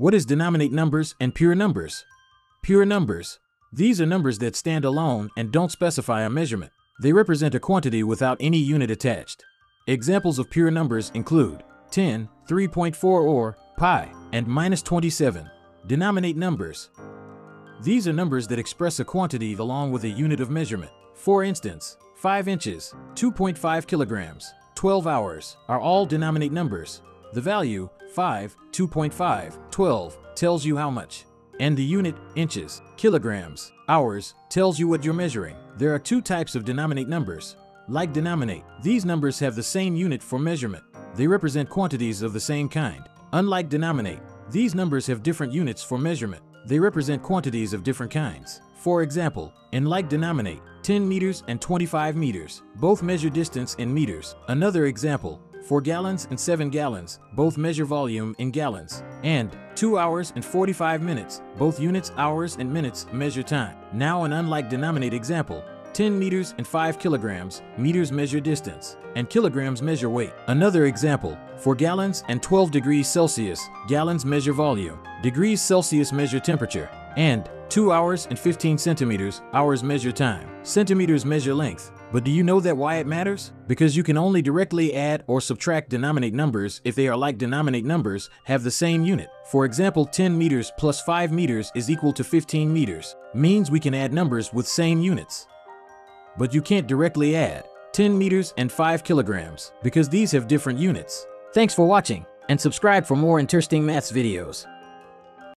What is denominate numbers and pure numbers? Pure numbers. These are numbers that stand alone and don't specify a measurement. They represent a quantity without any unit attached. Examples of pure numbers include 10, 3.4 or pi, and -27. Denominate numbers. These are numbers that express a quantity along with a unit of measurement. For instance, 5 inches, 2.5 kilograms, 12 hours are all denominate numbers. The value, 5, 2.5, 12, tells you how much. And the unit, inches, kilograms, hours, tells you what you're measuring. There are two types of denominate numbers. Like denominate, these numbers have the same unit for measurement. They represent quantities of the same kind. Unlike denominate, these numbers have different units for measurement. They represent quantities of different kinds. For example, in like denominate, 10 meters and 25 meters, both measure distance in meters. Another example, 4 gallons and 7 gallons, both measure volume in gallons. And 2 hours and 45 minutes, both units, hours, and minutes measure time. Now an unlike denominate example, 10 meters and 5 kilograms, meters measure distance, and kilograms measure weight. Another example, 4 gallons and 12 degrees Celsius, gallons measure volume, degrees Celsius measure temperature, and 2 hours and 15 centimeters, hours measure time, centimeters measure length. But do you know that why it matters? Because you can only directly add or subtract denominate numbers if they are like denominate numbers, have the same unit. For example, 10 meters plus 5 meters is equal to 15 meters, means we can add numbers with same units. But you can't directly add 10 meters and 5 kilograms because these have different units. Thanks for watching and subscribe for more interesting maths videos.